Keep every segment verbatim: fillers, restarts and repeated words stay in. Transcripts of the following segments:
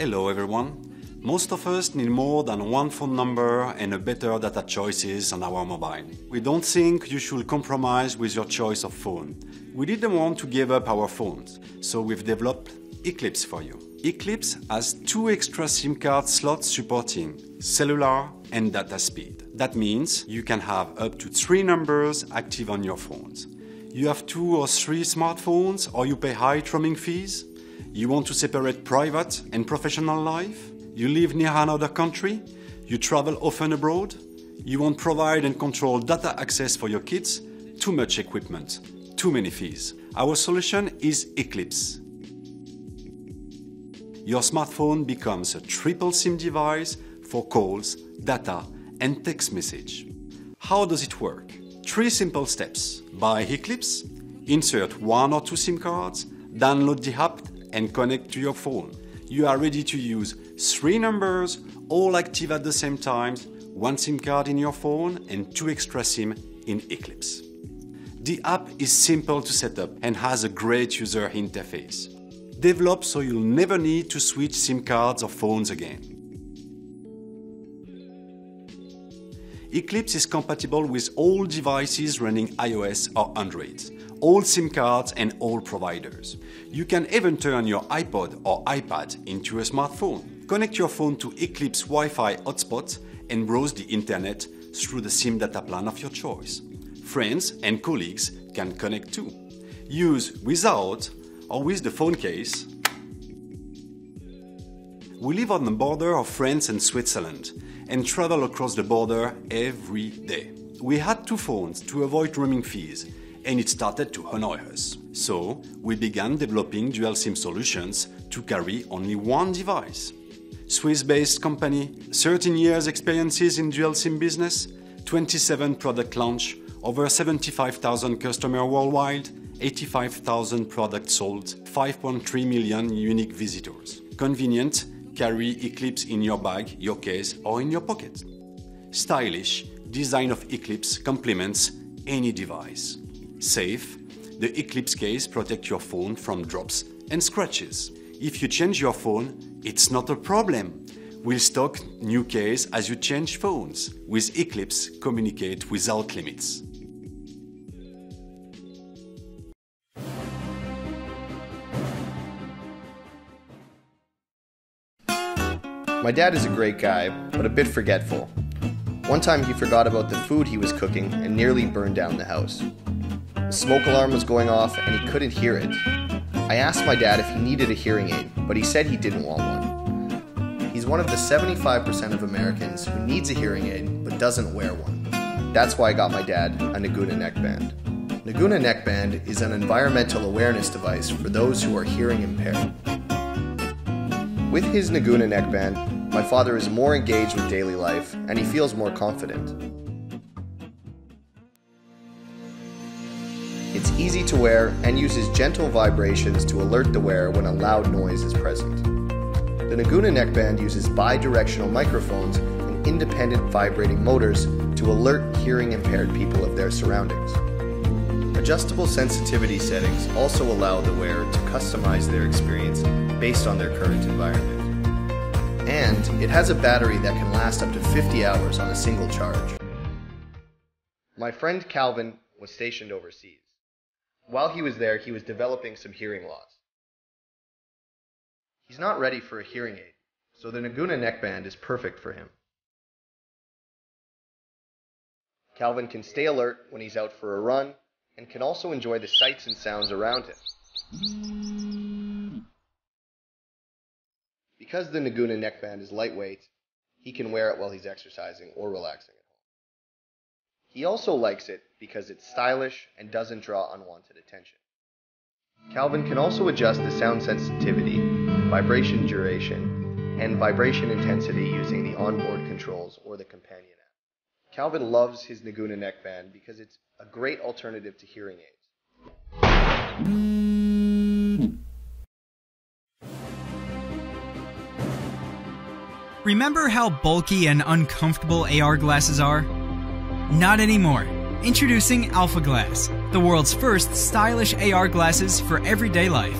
Hello everyone! Most of us need more than one phone number and a better data choices on our mobile. We don't think you should compromise with your choice of phone. We didn't want to give up our phones, so we've developed Eclipse for you. Eclipse has two extra SIM card slots supporting cellular and data speed. That means you can have up to three numbers active on your phones. You have two or three smartphones or you pay high roaming fees? You want to separate private and professional life? You live near another country? You travel often abroad? You want to provide and control data access for your kids? Too much equipment, too many fees. Our solution is Eclipse. Your smartphone becomes a triple SIM device for calls, data and text message. How does it work? Three simple steps. Buy Eclipse, insert one or two SIM cards, download the app and connect to your phone. You are ready to use three numbers, all active at the same time, one SIM card in your phone and two extra SIM in Eclipse. The app is simple to set up and has a great user interface. Developed so you'll never need to switch SIM cards or phones again. Eclipse is compatible with all devices running iOS or Android, all SIM cards and all providers. You can even turn your iPod or iPad into a smartphone. Connect your phone to Eclipse Wi-Fi hotspot and browse the internet through the SIM data plan of your choice. Friends and colleagues can connect too. Use without or with the phone case. We live on the border of France and Switzerland and travel across the border every day. We had two phones to avoid roaming fees and it started to annoy us. So we began developing dual SIM solutions to carry only one device. Swiss-based company, thirteen years experiences in dual SIM business, twenty-seven product launch, over seventy-five thousand customers worldwide, eighty-five thousand products sold, five point three million unique visitors. Convenient. Carry Eclipse in your bag, your case or in your pocket. Stylish design of Eclipse complements any device. Safe, the Eclipse case protects your phone from drops and scratches. If you change your phone, it's not a problem. We'll stock new case as you change phones. With Eclipse, communicate without limits. My dad is a great guy, but a bit forgetful. One time he forgot about the food he was cooking and nearly burned down the house. The smoke alarm was going off and he couldn't hear it. I asked my dad if he needed a hearing aid, but he said he didn't want one. He's one of the seventy-five percent of Americans who needs a hearing aid but doesn't wear one. That's why I got my dad a NUGUNA Neckband. NUGUNA Neckband is an environmental awareness device for those who are hearing impaired. With his NUGUNA Neckband, my father is more engaged with daily life, and he feels more confident. It's easy to wear and uses gentle vibrations to alert the wearer when a loud noise is present. The NUGUNA Neckband uses bi-directional microphones and independent vibrating motors to alert hearing impaired people of their surroundings. Adjustable sensitivity settings also allow the wearer to customize their experience based on their current environment. And it has a battery that can last up to fifty hours on a single charge. My friend Calvin was stationed overseas. While he was there, he was developing some hearing loss. He's not ready for a hearing aid, so the NUGUNA Neckband is perfect for him. Calvin can stay alert when he's out for a run and can also enjoy the sights and sounds around him. Because the NUGUNA Neckband is lightweight, he can wear it while he's exercising or relaxing at home. He also likes it because it's stylish and doesn't draw unwanted attention. Calvin can also adjust the sound sensitivity, vibration duration, and vibration intensity using the onboard controls or the companion app. Calvin loves his NUGUNA Neckband because it's a great alternative to hearing aids. Remember how bulky and uncomfortable A R glasses are? Not anymore. Introducing Alpha Glass, the world's first stylish A R glasses for everyday life.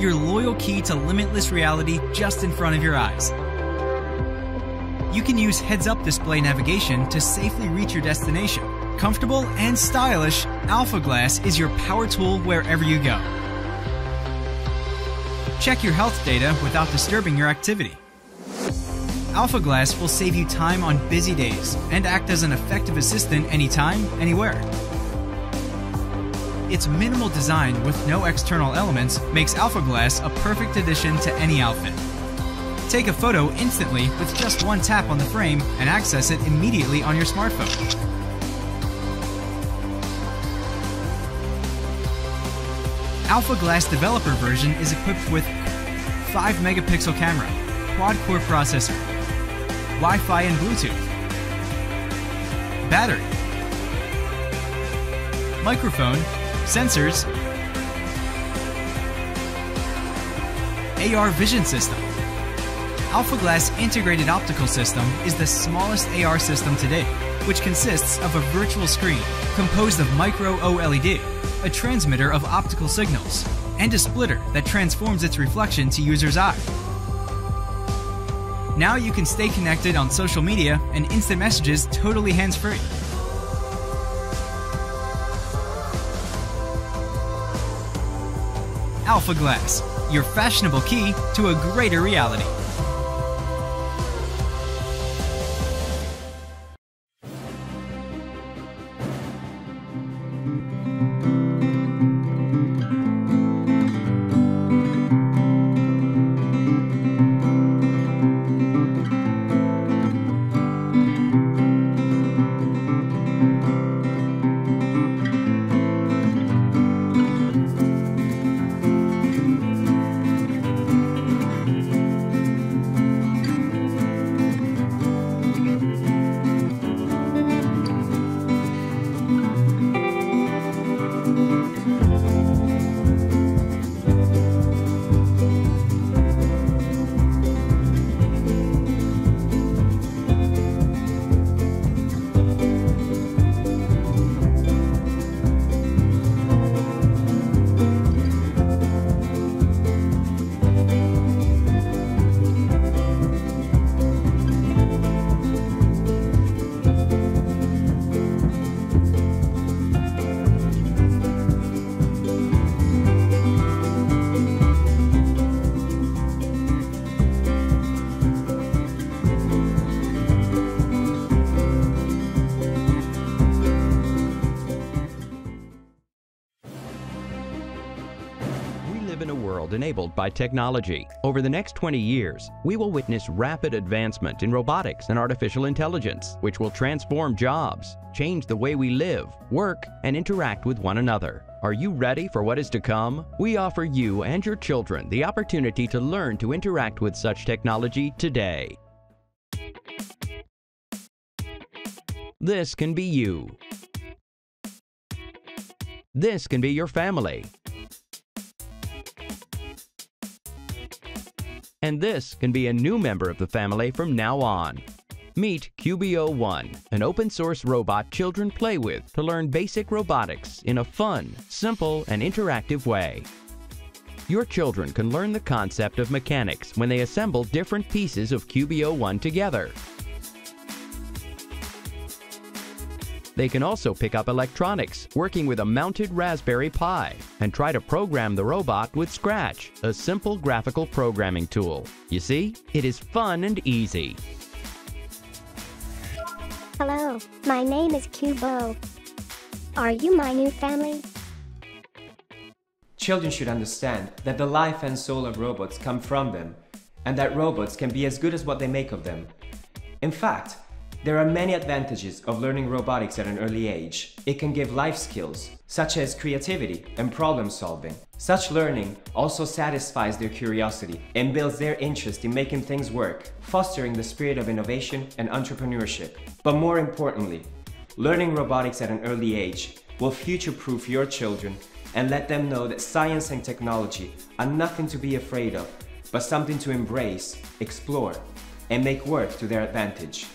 your loyal key to limitless reality just in front of your eyes. You can use heads-up display navigation to safely reach your destination. Comfortable and stylish, Alpha Glass is your power tool wherever you go. Check your health data without disturbing your activity. Alpha Glass will save you time on busy days and act as an effective assistant anytime, anywhere. Its minimal design with no external elements makes Alpha Glass a perfect addition to any outfit. Take a photo instantly with just one tap on the frame and access it immediately on your smartphone. Alpha Glass developer version is equipped with five megapixel camera, quad-core processor, Wi-Fi and Bluetooth, battery, microphone, sensors, A R vision system. Alpha Glass integrated optical system is the smallest A R system today, which consists of a virtual screen composed of micro O L E D, a transmitter of optical signals, and a splitter that transforms its reflection to user's eye. Now you can stay connected on social media and instant messages totally hands-free. Alpha Glass, your fashionable key to a greater reality. In a world enabled by technology. Over the next twenty years, we will witness rapid advancement in robotics and artificial intelligence, which will transform jobs, change the way we live, work, and interact with one another. Are you ready for what is to come? We offer you and your children the opportunity to learn to interact with such technology today. This can be you. This can be your family. And this can be a new member of the family from now on. Meet Q.bo One, an open-source robot children play with to learn basic robotics in a fun, simple, and interactive way. Your children can learn the concept of mechanics when they assemble different pieces of Q.bo One together. They can also pick up electronics, working with a mounted Raspberry Pi, and try to program the robot with Scratch, a simple graphical programming tool. You see, it is fun and easy. Hello, my name is Q.bo. Are you my new family? Children should understand that the life and soul of robots come from them, and that robots can be as good as what they make of them. In fact, there are many advantages of learning robotics at an early age. It can give life skills, such as creativity and problem solving. Such learning also satisfies their curiosity and builds their interest in making things work, fostering the spirit of innovation and entrepreneurship. But more importantly, learning robotics at an early age will future-proof your children and let them know that science and technology are nothing to be afraid of, but something to embrace, explore, and make work to their advantage.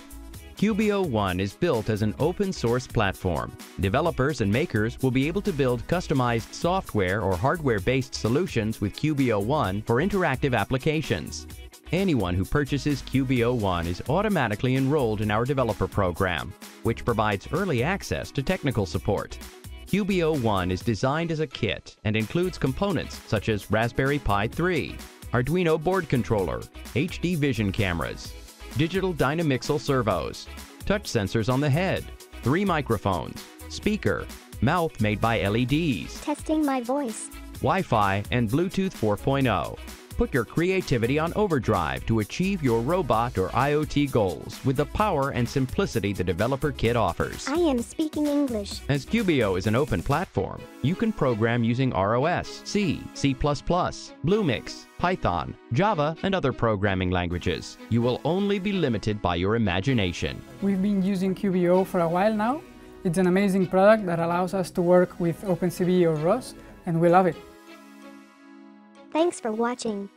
Q.bo One is built as an open-source platform. Developers and makers will be able to build customized software or hardware-based solutions with Q.bo One for interactive applications. Anyone who purchases Q.bo One is automatically enrolled in our developer program, which provides early access to technical support. Q.bo One is designed as a kit and includes components such as Raspberry Pi three, Arduino board controller, H D vision cameras, digital Dynamixel servos, touch sensors on the head, three microphones, speaker, mouth made by L E Ds, testing my voice, Wi-Fi, and Bluetooth four point oh. Put your creativity on overdrive to achieve your robot or IoT goals with the power and simplicity the developer kit offers. I am speaking English. As Q.bo is an open platform, you can program using R O S, C, C plus plus, Bluemix, Python, Java, and other programming languages. You will only be limited by your imagination. We've been using Q.bo for a while now. It's an amazing product that allows us to work with OpenCV or R O S, and we love it. Thanks for watching.